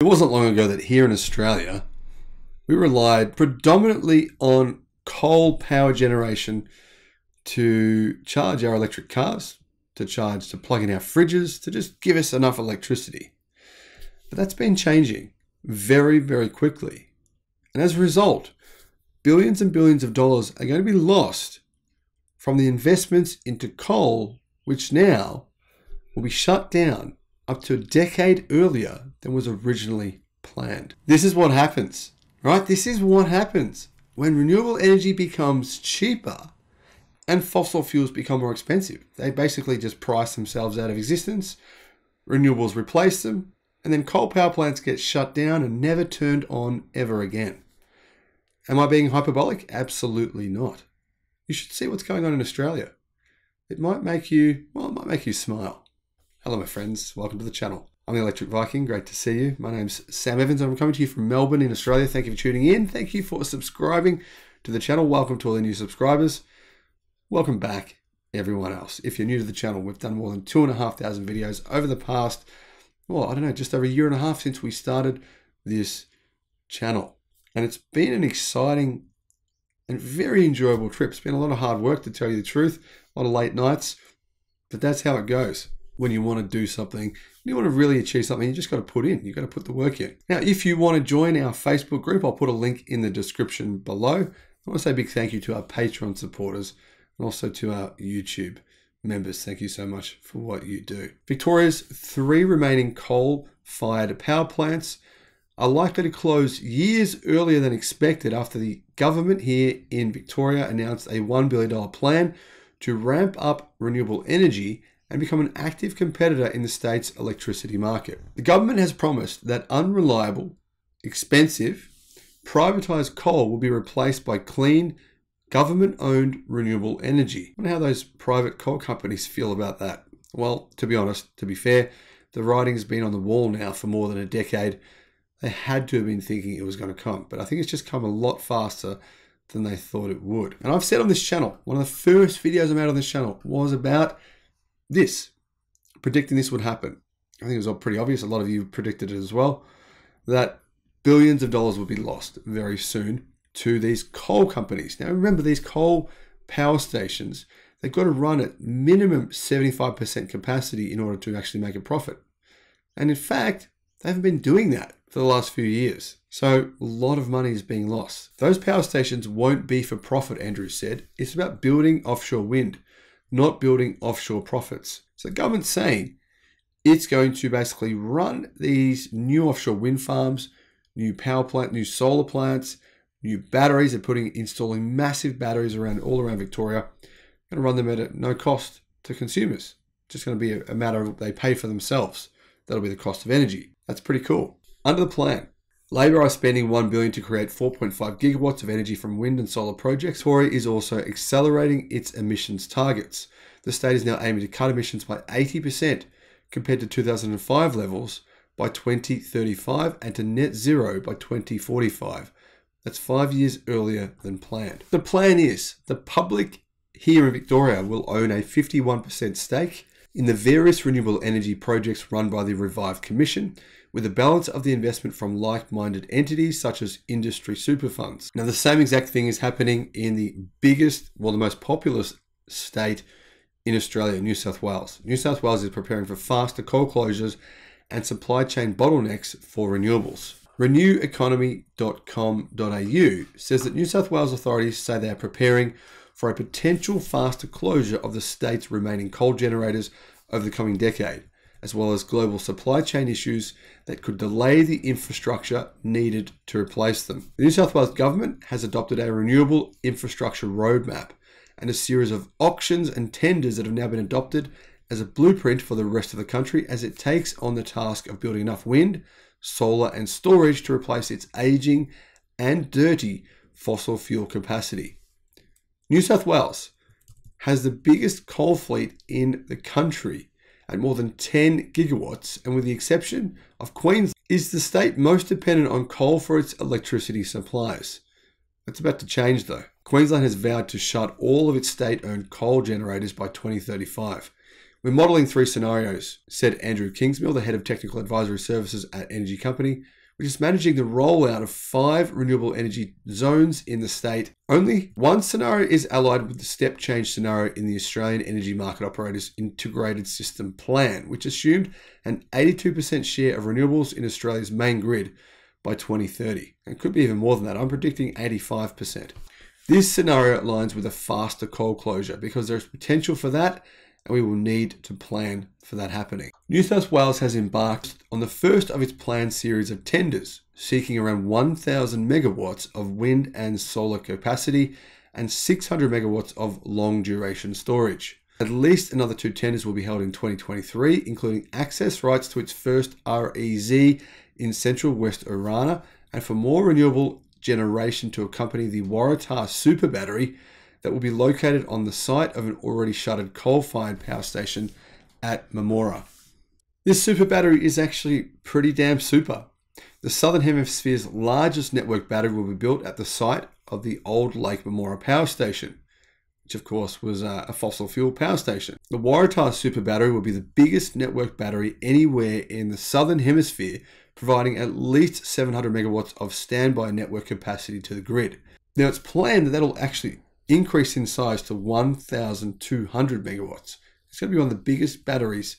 It wasn't long ago that here in Australia, we relied predominantly on coal power generation to charge our electric cars, to plug in our fridges, to just give us enough electricity. But that's been changing very, very quickly. And as a result, billions and billions of dollars are going to be lost from the investments into coal, which now will be shut down up to a decade earlier than was originally planned. This is what happens, right? This is what happens when renewable energy becomes cheaper and fossil fuels become more expensive. They basically just price themselves out of existence, renewables replace them, and then coal power plants get shut down and never turned on ever again. Am I being hyperbolic? Absolutely not. You should see what's going on in Australia. It might make you, well, it might make you smile. Hello, my friends. Welcome to the channel. I'm the Electric Viking. Great to see you. My name's Sam Evans. I'm coming to you from Melbourne in Australia. Thank you for tuning in. Thank you for subscribing to the channel. Welcome to all the new subscribers. Welcome back, everyone else. If you're new to the channel, we've done more than 2,500 videos over the past, well, I don't know, just over a year and a half since we started this channel. And it's been an exciting and very enjoyable trip. It's been a lot of hard work, to tell you the truth, a lot of late nights, but that's how it goes. When you want to do something, you want to really achieve something, you just got to put in, you got to put the work in. Now, if you want to join our Facebook group, I'll put a link in the description below. I want to say a big thank you to our Patreon supporters and also to our YouTube members. Thank you so much for what you do. Victoria's 3 remaining coal-fired power plants are likely to close years earlier than expected after the government here in Victoria announced a $1 billion plan to ramp up renewable energy and become an active competitor in the state's electricity market. The government has promised that unreliable, expensive, privatized coal will be replaced by clean, government-owned renewable energy. I wonder how those private coal companies feel about that. Well, to be honest, to be fair, the writing's been on the wall now for more than a decade. They had to have been thinking it was going to come, but I think it's just come a lot faster than they thought it would. And I've said on this channel, one of the first videos I made on this channel was about this, predicting this would happen. I think it was all pretty obvious. A lot of you predicted it as well, that billions of dollars would be lost very soon to these coal companies. Now, remember, these coal power stations, they've got to run at minimum 75% capacity in order to actually make a profit. And in fact, they haven't been doing that for the last few years. So a lot of money is being lost. Those power stations won't be for profit, Andrew said. It's about building offshore wind, not building offshore profits. So the government's saying it's going to basically run these new offshore wind farms, new power plant, new solar plants, new batteries. They're installing massive batteries all around Victoria. Going to run them at no cost to consumers. Just going to be a matter of they pay for themselves. That'll be the cost of energy. That's pretty cool. Under the plan, Labor are spending $1 billion to create 4.5 gigawatts of energy from wind and solar projects. Victoria is also accelerating its emissions targets. The state is now aiming to cut emissions by 80% compared to 2005 levels by 2035 and to net zero by 2045. That's 5 years earlier than planned. The plan is the public here in Victoria will own a 51% stake in the various renewable energy projects run by the Revive Commission, with a balance of the investment from like-minded entities such as industry super funds. Now, the same exact thing is happening in the biggest, well, the most populous state in Australia, New South Wales. New South Wales is preparing for faster coal closures and supply chain bottlenecks for renewables. Reneweconomy.com.au says that New South Wales authorities say they are preparing for a potential faster closure of the state's remaining coal generators over the coming decade, as well as global supply chain issues that could delay the infrastructure needed to replace them. The New South Wales government has adopted a renewable infrastructure roadmap and a series of auctions and tenders that have now been adopted as a blueprint for the rest of the country as it takes on the task of building enough wind, solar and storage to replace its aging and dirty fossil fuel capacity. New South Wales has the biggest coal fleet in the country at more than 10 gigawatts, and with the exception of Queensland, is the state most dependent on coal for its electricity supplies. That's about to change though. Queensland has vowed to shut all of its state-owned coal generators by 2035, We're modelling three scenarios, said Andrew Kingsmill, the head of technical advisory services at Energy Company, which is managing the rollout of 5 renewable energy zones in the state. Only one scenario is allied with the step change scenario in the Australian Energy Market Operators Integrated System Plan, which assumed an 82% share of renewables in Australia's main grid by 2030. And it could be even more than that. I'm predicting 85%. This scenario aligns with a faster coal closure because there's potential for that, and we will need to plan for that happening. New South Wales has embarked on the first of its planned series of tenders, seeking around 1,000 megawatts of wind and solar capacity and 600 megawatts of long-duration storage. At least another 2 tenders will be held in 2023, including access rights to its first REZ in central West Orana, and for more renewable generation to accompany the Waratah Super Battery that will be located on the site of an already shuttered coal-fired power station at Memora. This super battery is actually pretty damn super. The Southern Hemisphere's largest network battery will be built at the site of the old Lake Memora power station, which of course was a fossil fuel power station. The Waratah Super Battery will be the biggest network battery anywhere in the Southern Hemisphere, providing at least 700 megawatts of standby network capacity to the grid. Now it's planned that that'll actually increase in size to 1,200 megawatts. It's going to be one of the biggest batteries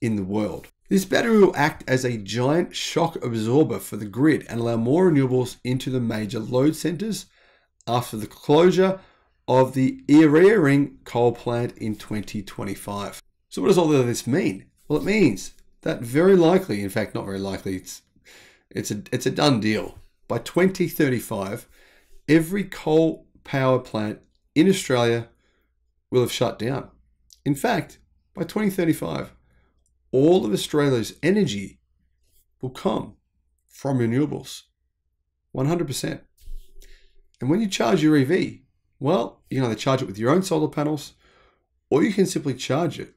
in the world. This battery will act as a giant shock absorber for the grid and allow more renewables into the major load centers after the closure of the Erearing coal plant in 2025. So what does all of this mean? Well, it means that very likely, in fact, not very likely, it's a done deal. By 2035, every coal power plant in Australia will have shut down. In fact, by 2035, all of Australia's energy will come from renewables, 100%. And when you charge your EV, well, you can either charge it with your own solar panels, or you can simply charge it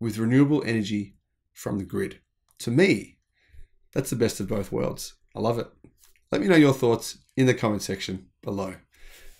with renewable energy from the grid. To me, that's the best of both worlds. I love it. Let me know your thoughts in the comment section below.